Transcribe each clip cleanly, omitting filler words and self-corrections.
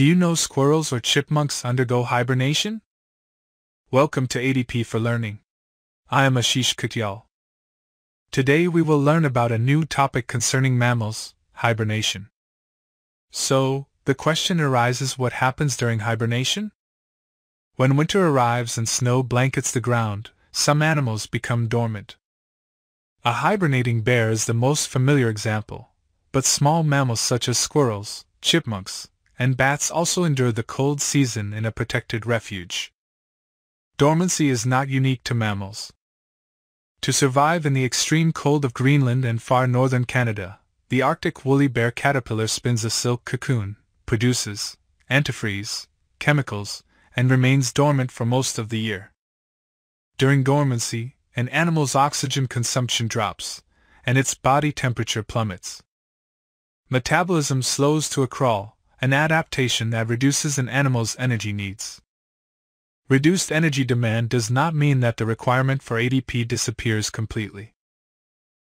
Do you know squirrels or chipmunks undergo hibernation? Welcome to ATP for Learning. I am Ashish Katyal. Today we will learn about a new topic concerning mammals, hibernation. So, the question arises, what happens during hibernation? When winter arrives and snow blankets the ground, some animals become dormant. A hibernating bear is the most familiar example, but small mammals such as squirrels, chipmunks, and bats also endure the cold season in a protected refuge. Dormancy is not unique to mammals. To survive in the extreme cold of Greenland and far northern Canada, the Arctic woolly bear caterpillar spins a silk cocoon, produces antifreeze, chemicals, and remains dormant for most of the year. During dormancy, an animal's oxygen consumption drops, and its body temperature plummets. Metabolism slows to a crawl, an adaptation that reduces an animal's energy needs. Reduced energy demand does not mean that the requirement for ATP disappears completely.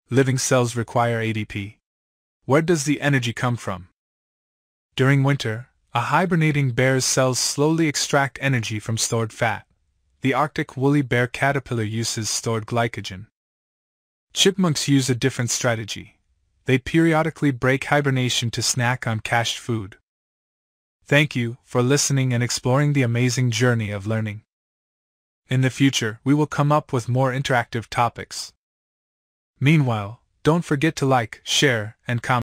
Living cells require ATP. Where does the energy come from? During winter, a hibernating bear's cells slowly extract energy from stored fat. The Arctic woolly bear caterpillar uses stored glycogen. Chipmunks use a different strategy. They periodically break hibernation to snack on cached food. Thank you for listening and exploring the amazing journey of learning. In the future, we will come up with more interactive topics. Meanwhile, don't forget to like, share, and comment.